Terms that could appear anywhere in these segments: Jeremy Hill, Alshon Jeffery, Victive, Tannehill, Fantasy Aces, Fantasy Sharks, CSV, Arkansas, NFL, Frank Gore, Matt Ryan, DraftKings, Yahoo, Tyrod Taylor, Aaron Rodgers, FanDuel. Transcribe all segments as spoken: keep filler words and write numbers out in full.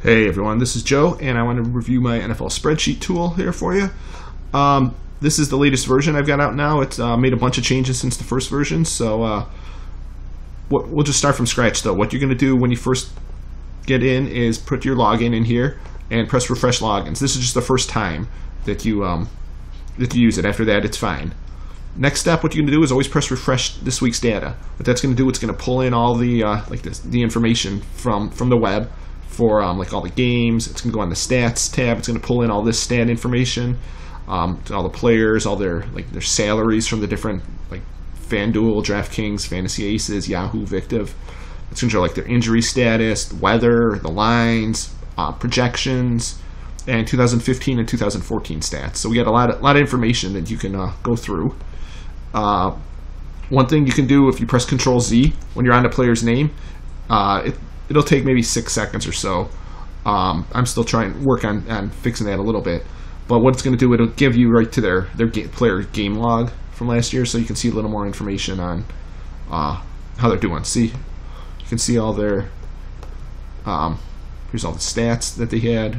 Hey everyone, this is Joe, and I want to review my N F L spreadsheet tool here for you. Um, this is the latest version I've got out now. It's uh, made a bunch of changes since the first version, so uh, we'll just start from scratch though. What you're going to do when you first get in is put your login in here and press refresh logins. This is just the first time that you, um, that you use it. After that, it's fine. Next step, what you're going to do is always press refresh this week's data. What that's going to do, it's going to pull in all the, uh, like this, the information from, from the web. For um, like all the games, it's gonna go on the stats tab. It's gonna pull in all this stat information, um, all the players, all their like their salaries from the different like FanDuel, DraftKings, Fantasy Aces, Yahoo, Victive. It's gonna show like their injury status, the weather, the lines, uh, projections, and two thousand fifteen and two thousand fourteen stats. So we got a lot of, lot of information that you can uh, go through. Uh, one thing you can do if you press Control Z when you're on a player's name, uh, it. It'll take maybe six seconds or so. Um, I'm still trying to work on, on fixing that a little bit. But what it's going to do, it'll give you right to their, their game, player game log from last year, so you can see a little more information on uh, how they're doing. See, you can see all their, um, here's all the stats that they had.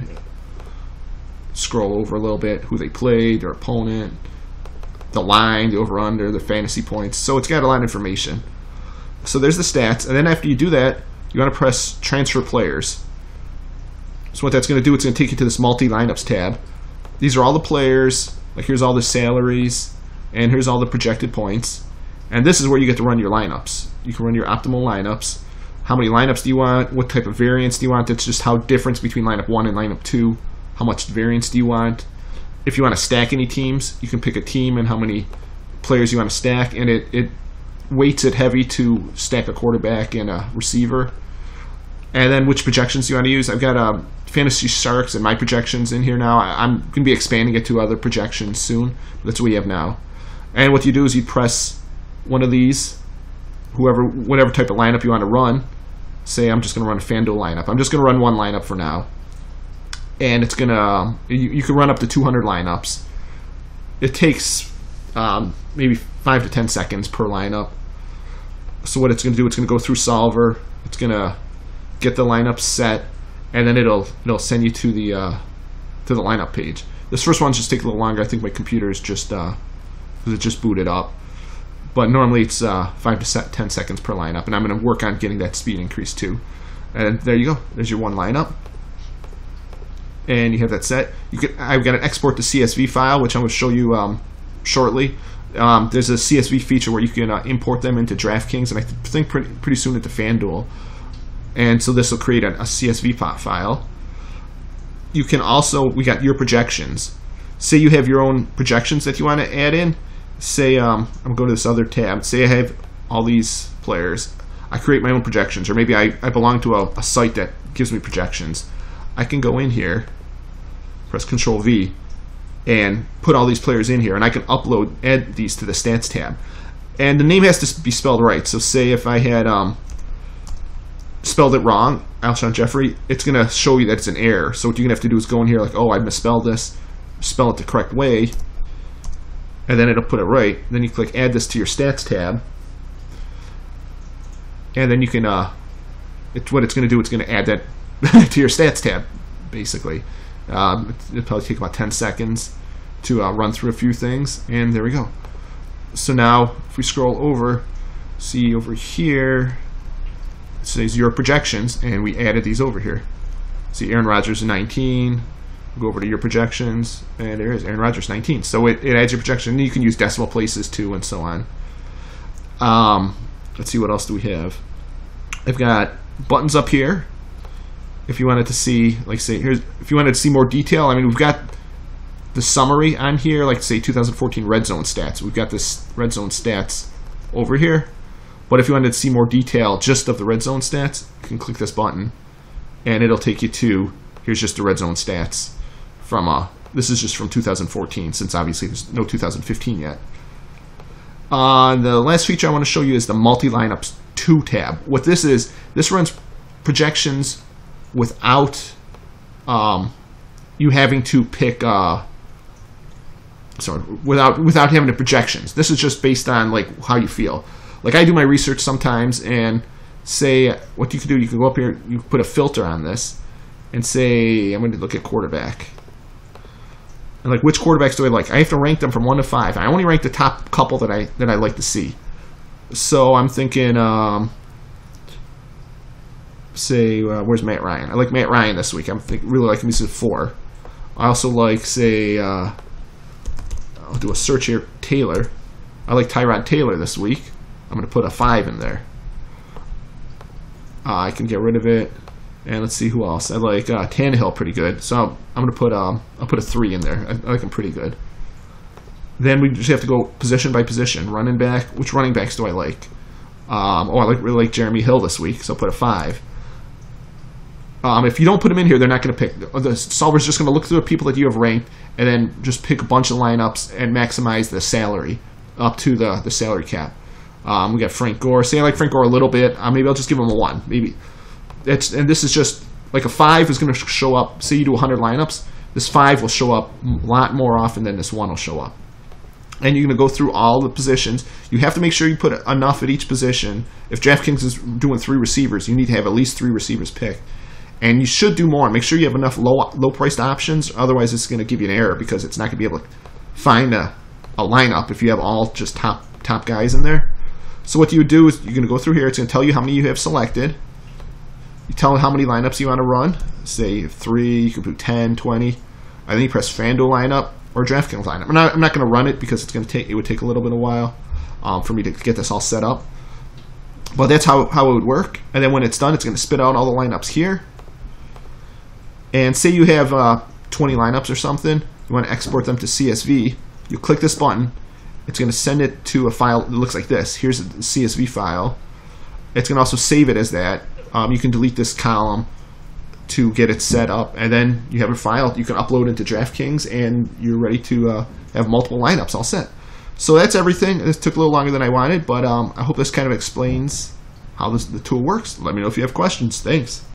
Scroll over a little bit, who they played, their opponent, the line, the over-under, their fantasy points. So it's got a lot of information. So there's the stats, and then after you do that, you want to press transfer players. So what that's going to do, it's going to take you to this multi lineups tab. These are all the players, like here's all the salaries, and here's all the projected points. And this is where you get to run your lineups. You can run your optimal lineups. How many lineups do you want? What type of variance do you want? That's just how difference between lineup one and lineup two. How much variance do you want? If you want to stack any teams, you can pick a team and how many players you want to stack, and it, it weights it heavy to stack a quarterback and a receiver. And then which projections you want to use. I've got um, Fantasy Sharks and my projections in here now. I, I'm going to be expanding it to other projections soon. That's what we have now. And what you do is you press one of these, whoever, whatever type of lineup you want to run. Say I'm just going to run a FanDuel lineup. I'm just going to run one lineup for now. And it's going to, you, you can run up to two hundred lineups. It takes um, maybe five to ten seconds per lineup. So what it's going to do, it's going to go through Solver, it's going to get the lineup set, and then it'll it'll send you to the uh, to the lineup page. This first one's just take a little longer. I think my computer is just uh, it just booted up, but normally it's uh, five to ten seconds per lineup, and I'm going to work on getting that speed increased too. And there you go. There's your one lineup, and you have that set. You can I've got an export to C S V file, which I'm going to show you um, shortly. Um, there's a C S V feature where you can uh, import them into DraftKings, and I th think pretty, pretty soon into FanDuel. And so this will create a, a C S V pot file. You can also, we got your projections. Say you have your own projections that you want to add in. Say, um, I'm going to go to this other tab. Say I have all these players. I create my own projections, or maybe I, I belong to a, a site that gives me projections. I can go in here, press Control V, and put all these players in here, and I can upload, add these to the stats tab. And the name has to be spelled right, so say if I had um, spelled it wrong, Alshon Jeffery, it's going to show you that it's an error. So what you're going to have to do is go in here like, oh, I misspelled this, spell it the correct way, and then it'll put it right. Then you click add this to your stats tab, and then you can, uh, it, what it's going to do, it's going to add that to your stats tab, basically. Um, it'll probably take about ten seconds to uh, run through a few things, and there we go. So now, if we scroll over, see over here, it says your projections, and we added these over here. See Aaron Rodgers nineteen, we'll go over to your projections, and there is Aaron Rodgers nineteen. So it, it adds your projection, and you can use decimal places too, and so on. Um, let's see, what else do we have? I've got buttons up here. If you wanted to see, like say, here's, if you wanted to see more detail, I mean, we've got the summary on here, like say two thousand fourteen red zone stats. We've got this red zone stats over here. But if you wanted to see more detail just of the red zone stats, you can click this button, and it'll take you to, here's just the red zone stats from, uh, this is just from two thousand fourteen, since obviously there's no two thousand fifteen yet. Uh, the last feature I want to show you is the multi-lineups two tab. What this is, this runs projections without um, you having to pick, uh, sorry, without without having the projections. This is just based on like how you feel. Like I do my research sometimes, and say what you can do, you can go up here, you put a filter on this, and say, I'm going to look at quarterback. And like, which quarterbacks do I like? I have to rank them from one to five. I only rank the top couple that I that I like to see. So I'm thinking, um, say, uh, where's Matt Ryan? I like Matt Ryan this week. I'm think, really liking this at four. I also like, say, uh, I'll do a search here, Taylor. I like Tyrod Taylor this week. I'm going to put a five in there. Uh, I can get rid of it. And let's see who else. I like uh, Tannehill pretty good. So I'm, I'm going to put um, I'll put a three in there. I, I like him pretty good. Then we just have to go position by position. Running back. Which running backs do I like? Um, oh, I like, really like Jeremy Hill this week. So I'll put a five. Um, if you don't put him in here, they're not going to pick. The solver's just going to look through the people that you have ranked and then just pick a bunch of lineups and maximize the salary up to the, the salary cap. Um, we got Frank Gore. See, I like Frank Gore a little bit. Uh, maybe I'll just give him a one. Maybe. It's, and this is just like a five is going to show up. Say you do one hundred lineups, this five will show up a lot more often than this one will show up. And you're going to go through all the positions. You have to make sure you put enough at each position. If DraftKings is doing three receivers, you need to have at least three receivers picked. And you should do more. Make sure you have enough low low priced options. Otherwise, it's going to give you an error because it's not going to be able to find a, a lineup if you have all just top top guys in there. So what you do is you're going to go through here. It's going to tell you how many you have selected. You tell it how many lineups you want to run. Say three, you can do ten, twenty. And then you press FanDuel lineup or DraftKings lineup. I'm not, I'm not going to run it because it's going to take. It would take a little bit of a while um, for me to get this all set up. But that's how, how it would work. And then when it's done, it's going to spit out all the lineups here. And say you have uh, twenty lineups or something. You want to export them to C S V. You click this button. It's going to send it to a file that looks like this. Here's a C S V file. It's going to also save it as that. Um, you can delete this column to get it set up. And then you have a file you can upload into DraftKings. And you're ready to uh, have multiple lineups all set. So that's everything. This took a little longer than I wanted. But um, I hope this kind of explains how this, the tool works. Let me know if you have questions. Thanks.